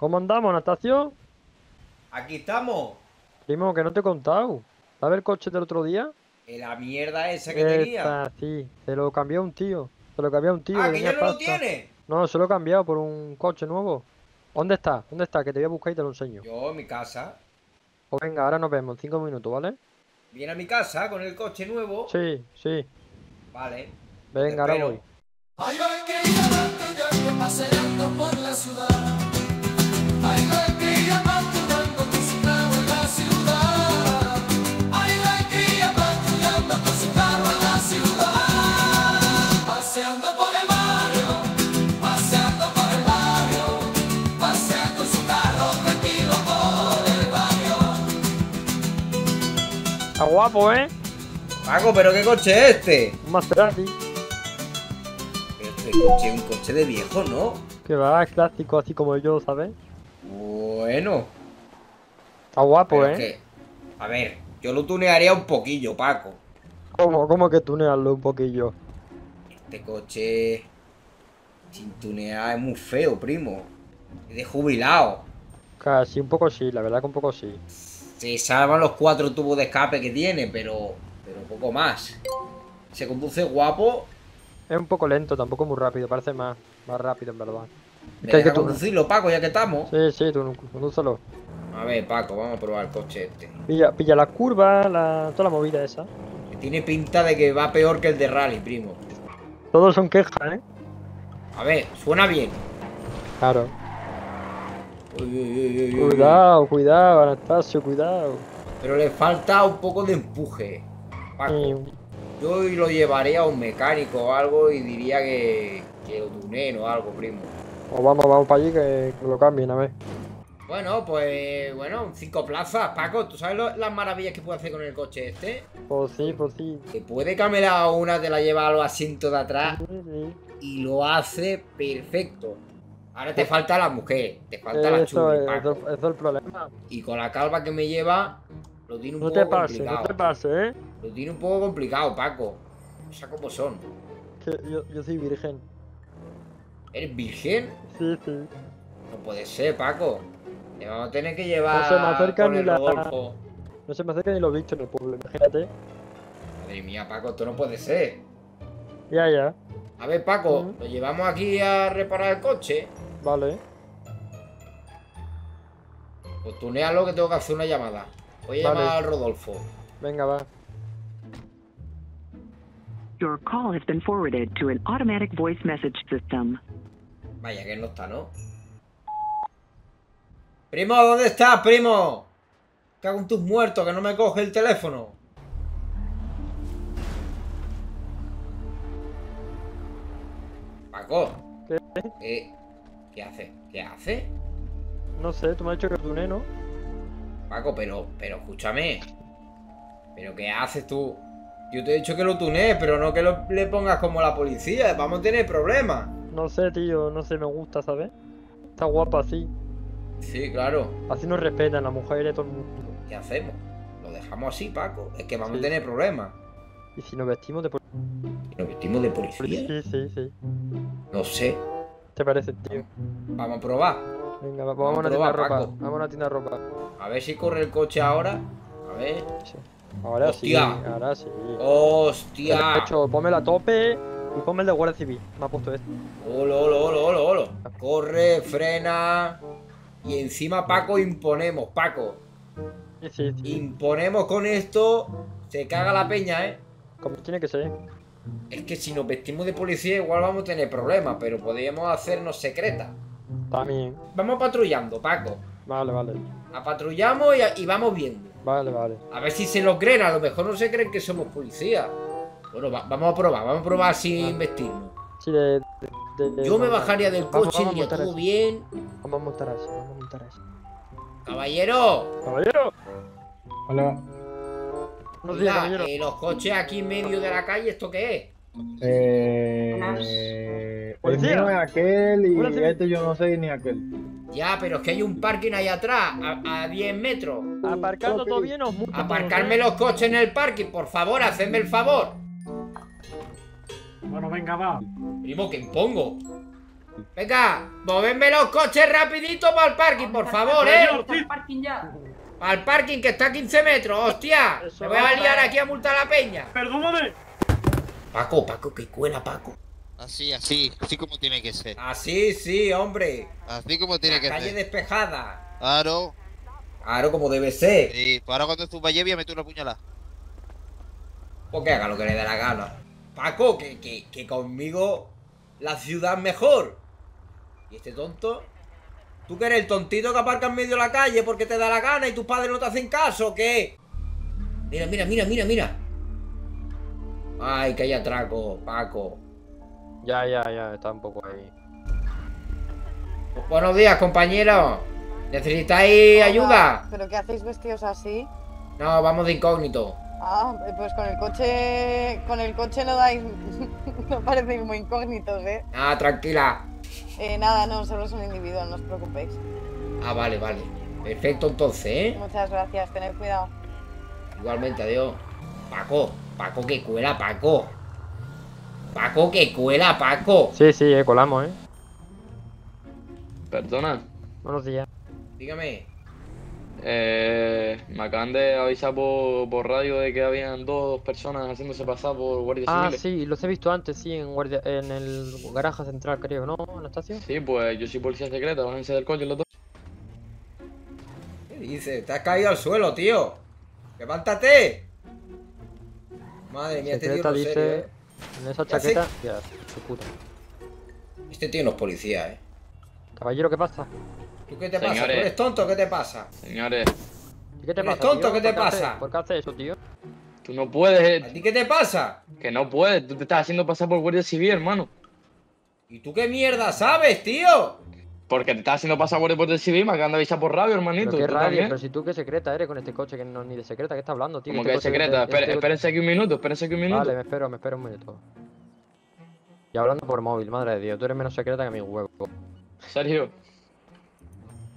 ¿Cómo andamos, Anastasio? Aquí estamos. Primo, que no te he contado. ¿Sabes el coche del otro día? La mierda esa que tenía. Sí, se lo cambió un tío. Se lo cambió un tío. Ah, que ya no lo tiene. No, se lo he cambiado por un coche nuevo. ¿Dónde está? ¿Dónde está? Que te voy a buscar y te lo enseño. Yo, en mi casa. Pues venga, ahora nos vemos en 5 minutos, ¿vale? ¿Viene a mi casa con el coche nuevo? Sí, sí. Vale. Venga, ahora voy. Ay, ay, que llamando, paseando por la ciudad. Ay, ay, que llamando, dando tu cigarro en la ciudad. Ay, ay, que llamando, dando tu cigarro en la ciudad. Paseando por el barrio, paseando por el barrio, paseando su carro tranquilo por el barrio. Está guapo, ¿eh? Paco, ¿pero qué coche es este? Un Maserati. Coche, un coche de viejo, ¿no? Que va, es clásico, así como yo, ¿sabes? Bueno. Está guapo, pero ¿eh? A ver, yo lo tunearía un poquillo, Paco. ¿Cómo que tunearlo un poquillo? Este coche sin tunear es muy feo, primo. Es de jubilado. Casi, un poco sí, la verdad que un poco sí. Se salvan los 4 tubos de escape que tiene, pero poco más. Se conduce guapo. Es un poco lento, tampoco muy rápido, parece más rápido en verdad. Deja conducirlo, Paco, ya que estamos. Sí, tú condúcelo. A ver, Paco, vamos a probar el coche este. Pilla las curvas, toda la movida esa. Tiene pinta de que va peor que el de Rally, primo. Todos son quejas, ¿eh? A ver, suena bien. Claro. Uy. Cuidado, Anastasio, cuidado. Pero le falta un poco de empuje, Paco. Sí. Yo lo llevaría a un mecánico o algo y diría que lo tuneen o algo, primo. O vamos para allí que lo cambien, a ver. Bueno, pues bueno, 5 plazas, Paco. ¿Tú sabes las maravillas que puede hacer con el coche este? Pues sí. Que puede camelar una, te la lleva a los asientos de atrás. Sí. Y lo hace perfecto. Ahora te falta la mujer, te falta la chuli, Paco. Eso es el problema. Y con la calva que me lleva... Lo tiene un poco complicado. No te pases, ¿eh? Lo tiene un poco complicado, Paco. O sea, ¿cómo son? Que yo soy virgen. ¿Eres virgen? Sí. No puede ser, Paco. Te vamos a tener que llevar con el Rodolfo. No se me acerca ni lo visto en el pueblo, imagínate. Madre mía, Paco, esto no puede ser. Ya. A ver, Paco, lo llevamos aquí a reparar el coche. Vale. Pues tunealo que tengo que hacer una llamada. Voy a llamar al Rodolfo. Venga, va. Your call has been forwarded to an automatic voice message system. Vaya, que él no está, ¿no? Primo, ¿dónde estás, primo? Cago en tus muertos, que no me coge el teléfono. Paco. ¿Qué? ¿Qué hace? No sé, tú me has dicho que tuneé, ¿no? Paco, pero escúchame. ¿Pero qué haces tú? Yo te he dicho que lo tunees, pero no que le pongas como la policía. Vamos a tener problemas. No sé, tío. No sé, me gusta, ¿sabes? Está guapa así. Sí, claro. Así nos respetan las mujeres, todo el mundo. ¿Qué hacemos? Lo dejamos así, Paco. Es que vamos a tener problemas. ¿Y si nos vestimos de policía? ¿Nos vestimos de policía? Sí. No sé. ¿Te parece, tío? Vamos a probar. Venga, vamos a una tienda de ropa. Paco. Vamos a una tienda de ropa. A ver si corre el coche ahora. A ver. Sí. Ahora hostia. Sí, ahora sí. ¡Hostia! Hecho, ponme la tope y ponme el de Guardia Civil. Me ha puesto este. ¡Olo! Corre, frena. Y encima, Paco, imponemos, Paco. Sí. Imponemos con esto. Se caga la peña, ¿eh? Como tiene que ser. Es que si nos vestimos de policía igual vamos a tener problemas, pero podríamos hacernos secretas. También. Vamos patrullando, Paco. Vale. Patrullamos y vamos viendo. Vale. A ver si se lo creen, a lo mejor no se creen que somos policías. Bueno, vamos a probar sin vestirnos. Sí, yo me bajaría del coche y todo bien. Vamos a montar así. ¡Caballero! Hola. Hola, los coches aquí en medio de la calle, ¿esto qué es? El mío es aquel y este yo no sé ni aquel. Ya, pero es que hay un parking ahí atrás, a 10 metros. ¿Aparcando todo bien o mucho? Aparcarme los coches en el parking, por favor, hacedme el favor. Bueno, venga, va. Primo, que impongo. Venga, movedme los coches rapidito para el parking, por favor, para el parking, que está a 15 metros, hostia. Me voy a liar aquí a multar a la peña. Perdóname. Paco, Paco, que cuela, Paco. Así, así, así como tiene que ser. Así, sí, hombre. Así como tiene que ser. Calle despejada. Claro. Claro, como debe ser. Sí, pues ahora cuando estuve allí voy a meter una puñalada. Pues que haga lo que le dé la gana. Paco, que conmigo la ciudad es mejor. Y este tonto... Tú que eres el tontito que aparca en medio de la calle porque te da la gana y tus padres no te hacen caso, ¿o qué? Mira, mira, mira, mira, mira. Ay, que hay atraco, Paco. Ya, ya, ya, está un poco ahí. Buenos días, compañero. ¿Necesitáis ayuda? ¿Pero qué hacéis vestidos así? No, vamos de incógnito. Ah, pues con el coche no dais... no parecéis muy incógnitos, ¿eh? Ah, tranquila. Nada, no, solo es un individuo, no os preocupéis. Ah, vale, vale. Perfecto, entonces, ¿eh? Muchas gracias, tened cuidado. Igualmente, adiós. Paco, Paco, que cuela, Paco. Paco, que cuela, Paco. Sí, sí, colamos, ¿eh? Perdona. Buenos días. Dígame. Me acaban de avisar por radio de que habían dos personas haciéndose pasar por guardias civiles. Ah, sí, los he visto antes, sí, en el garaje central, creo, ¿no, Anastasio? Sí, pues yo soy policía secreta, bájense del coche los dos. ¿Qué dices? Te has caído al suelo, tío. ¡Levántate! Madre mía, este tío no dice, serio, ¿eh? En esa chaqueta, ya, su puta. Este tío no es policía, ¿eh? Caballero, ¿qué pasa? ¿Tú qué te pasa? ¿Tú eres tonto? ¿Qué te pasa? Señores. ¿Qué te pasa? ¿Eres tonto? ¿Qué te pasa? ¿Por qué haces eso, tío? Tú no puedes. ¿A ti qué te pasa? Que no puedes. Tú te estás haciendo pasar por guardia civil, hermano. ¿Y tú qué mierda sabes, tío? Porque te estás haciendo pasar por guardia civil, me acaban de avisar por radio, hermanito. ¿Qué radio? Pero si tú qué secreta eres con este coche, que no ni de secreta, ¿qué estás hablando, tío? ¿Cómo que de secreta? Espérense aquí un minuto, espérense aquí un minuto. Vale, me espero un minuto. Y hablando por móvil, madre de Dios, tú eres menos secreta que mi huevo. ¿Serio?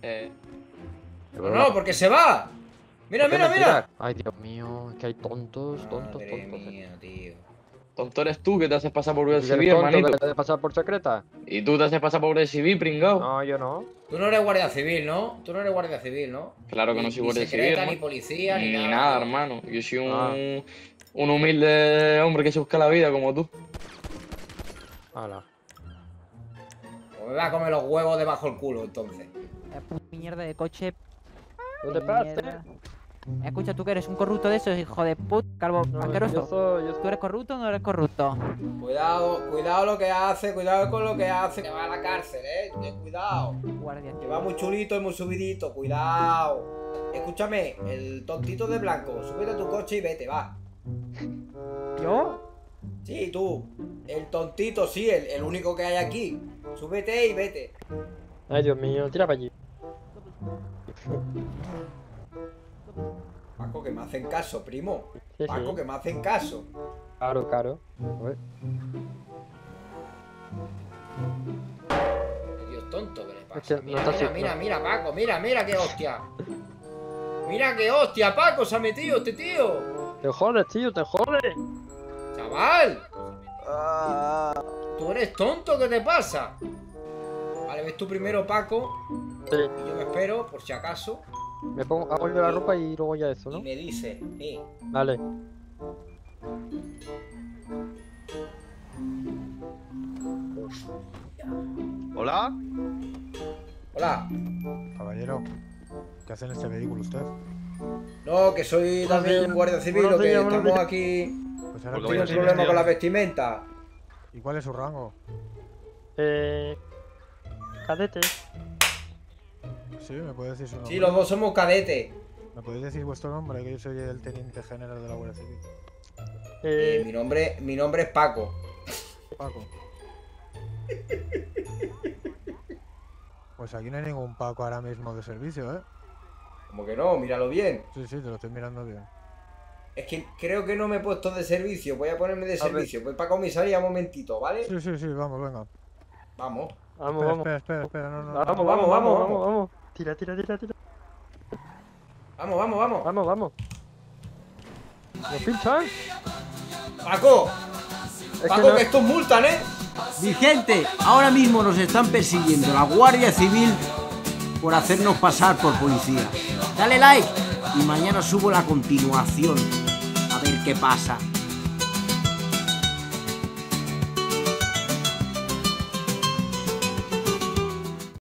Pero no, porque se va. Mira, mira, mira. Ay, Dios mío, es que hay tontos, tontos, madre tontos. Mía, tío. Tonto eres tú que te haces pasar por guardia civil, hermanito. ¿Te haces pasar por secreta? ¿Y tú te haces pasar por guardia civil, pringao? No, yo no. Tú no eres guardia civil, ¿no? Tú no eres guardia civil, ¿no? Claro que no soy guardia civil. Ni secreta, ni policía, ni nada. Ni nada, hermano. Yo soy un humilde hombre que se busca la vida como tú. Hala. Pues me va a comer los huevos debajo del culo, entonces. Mierda de coche. ¿No te pasa? Escucha, tú que eres un corrupto de esos, hijo de puta, calvo, asqueroso. ¿Tú eres corrupto o no eres corrupto? Cuidado, cuidado lo que hace, cuidado con lo que hace. Te va a la cárcel, ten cuidado. Guardia. Te va muy chulito y muy subidito, cuidado. Escúchame, el tontito de blanco, súbete a tu coche y vete, va. ¿Yo? Sí, tú. El tontito, sí, el único que hay aquí. Súbete y vete. Ay, Dios mío, tira para allí. Paco, que me hacen caso, primo. Sí, Paco, sí, que me hacen caso. Claro, claro. Dios tonto, que le pasa. Mira, no mira, mira, mira, Paco, mira, mira qué hostia. Mira qué hostia, Paco, se ha metido este tío. Te jodes, tío, te jodes. Chaval. Tú eres tonto, ¿qué te pasa? Vale, ves tú primero, Paco. Sí. Y yo me espero, por si acaso. Me pongo, hago yo la ropa y luego ya eso, ¿no? Y me dice, sí. Vale. ¿Hola? Hola. Caballero, ¿qué hace en este vehículo usted? No, que soy también un guardia civil, o que estamos aquí... Pues ahora tengo un problema con la vestimenta. ¿Y cuál es su rango? Cadete. Sí, ¿me puedes decir su nombre? Sí, los dos somos cadete. ¿Me podéis decir vuestro nombre? Que yo soy el teniente general de la Guardia Civil. Mi nombre es Paco. Paco. Pues aquí no hay ningún Paco ahora mismo de servicio, ¿eh? Como que no, míralo bien. Sí, sí, te lo estoy mirando bien. Es que creo que no me he puesto de servicio, voy a ponerme de servicio. Voy para comisaría un momentito, ¿vale? Sí, sí, sí, vamos, venga. Vamos. Vamos, espera, vamos. Espera, no, no. Vamos. Tira. Vamos. ¿Lo pinchan? Paco, es que esto es multan, ¿eh? Vicente, ahora mismo nos están persiguiendo la Guardia Civil por hacernos pasar por policía. Dale like y mañana subo la continuación. A ver qué pasa.